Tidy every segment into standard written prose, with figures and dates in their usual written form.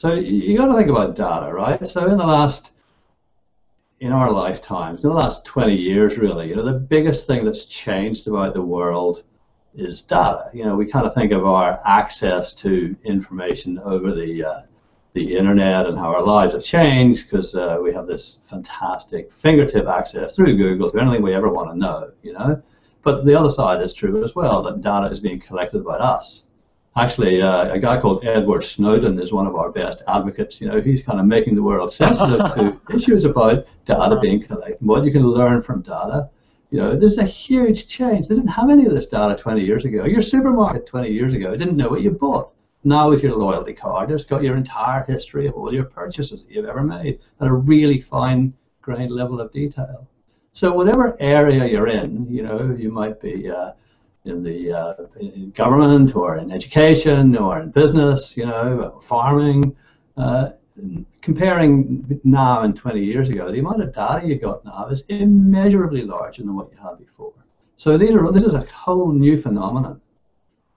So you got to think about data, right? So in our lifetimes, in the last 20 years really, the biggest thing that's changed about the world is data. We kind of think of our access to information over the internet and how our lives have changed because we have this fantastic fingertip access through Google to anything we ever want to know, But the other side is true as well, that data is being collected about us. Actually, a guy called Edward Snowden is one of our best advocates. He's kind of making the world sensitive to issues about data being collected, what you can learn from data. There's a huge change. They didn't have any of this data 20 years ago. Your supermarket 20 years ago didn't know what you bought. Now with your loyalty card, it's got your entire history of all your purchases that you've ever made at a really fine-grained level of detail. So whatever area you're in, you might be in the in government or in education or in business, farming. Comparing now and 20 years ago, the amount of data you got now is immeasurably larger than what you had before. So this is a whole new phenomenon,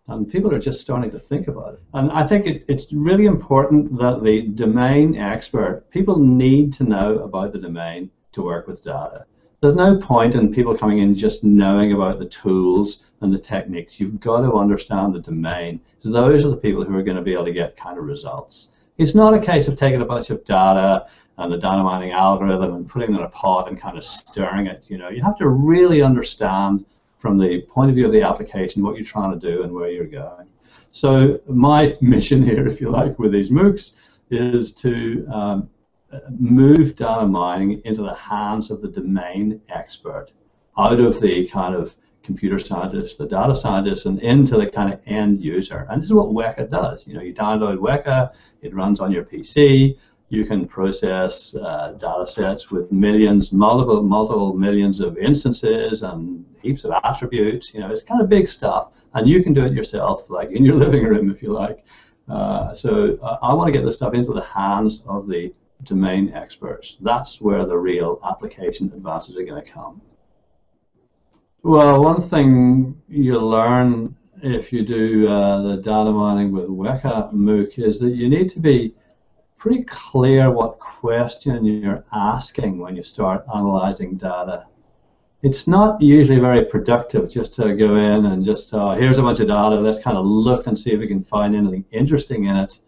and people are just starting to think about it. And I think it's really important that the domain expert, people need to know about the domain to work with data. There's no point in people coming in just knowing about the tools and the techniques. You've got to understand the domain. So those are the people who are going to be able to get kind of results. It's not a case of taking a bunch of data and the data mining algorithm and putting it in a pot and kind of stirring it. You have to really understand from the point of view of the application what you're trying to do and where you're going. So my mission here, if you like, with these MOOCs is to move data mining into the hands of the domain expert, out of the kind of computer scientists, the data scientists, and into the kind of end user. And this is what Weka does. You download Weka, it runs on your PC, you can process data sets with millions, multiple millions of instances and heaps of attributes. It's kind of big stuff, and you can do it yourself, like in your living room, if you like. So I want to get this stuff into the hands of the domain experts. That's where the real application advances are going to come. Well, one thing you learn if you do the data mining with Weka MOOC is that you need to be pretty clear what question you're asking when you start analyzing data. It's not usually very productive just to go in and just, here's a bunch of data, let's kind of look and see if we can find anything interesting in it.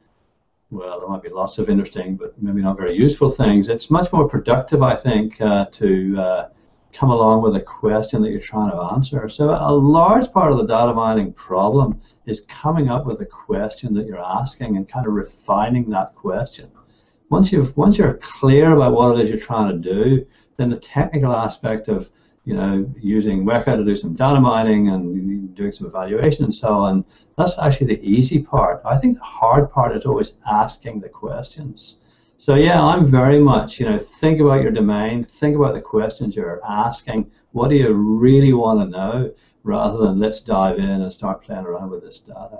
Well, there might be lots of interesting, but maybe not very useful things. It's much more productive, I think, to come along with a question that you're trying to answer. So a large part of the data mining problem is coming up with a question that you're asking and kind of refining that question. Once you're clear about what it is you're trying to do, then the technical aspect of using Weka to do some data mining and doing some evaluation and so on, that's actually the easy part. I think the hard part is always asking the questions. So yeah, I'm very much, think about your domain, think about the questions you're asking, what do you really want to know, rather than let's dive in and start playing around with this data.